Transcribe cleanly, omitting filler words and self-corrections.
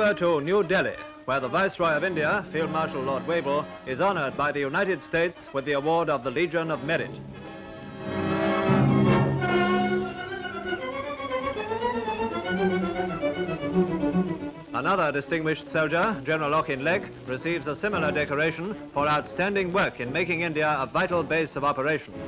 over to New Delhi, where the Viceroy of India, Field Marshal Lord Wavell, is honored by the United States with the award of the Legion of Merit. Another distinguished soldier, General Auchinleck, receives a similar decoration for outstanding work in making India a vital base of operations.